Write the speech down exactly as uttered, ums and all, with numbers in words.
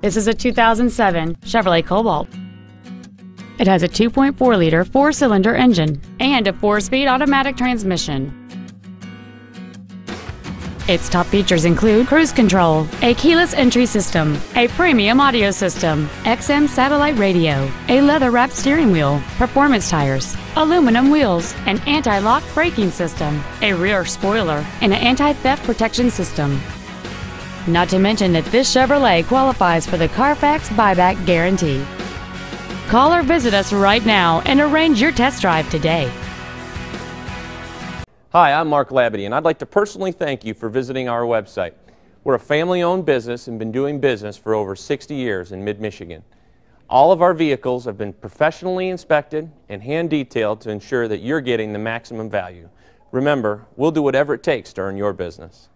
This is a two thousand seven Chevrolet Cobalt. It has a two point four liter four-cylinder engine and a four-speed automatic transmission. Its top features include cruise control, a keyless entry system, a premium audio system, X M satellite radio, a leather-wrapped steering wheel, performance tires, aluminum wheels, an anti-lock braking system, a rear spoiler, and an anti-theft protection system. Not to mention that this Chevrolet qualifies for the Carfax buyback guarantee. Call or visit us right now and arrange your test drive today. Hi, I'm Mark Labadie, and I'd like to personally thank you for visiting our website. We're a family-owned business and been doing business for over sixty years in mid-Michigan. All of our vehicles have been professionally inspected and hand-detailed to ensure that you're getting the maximum value. Remember, we'll do whatever it takes to earn your business.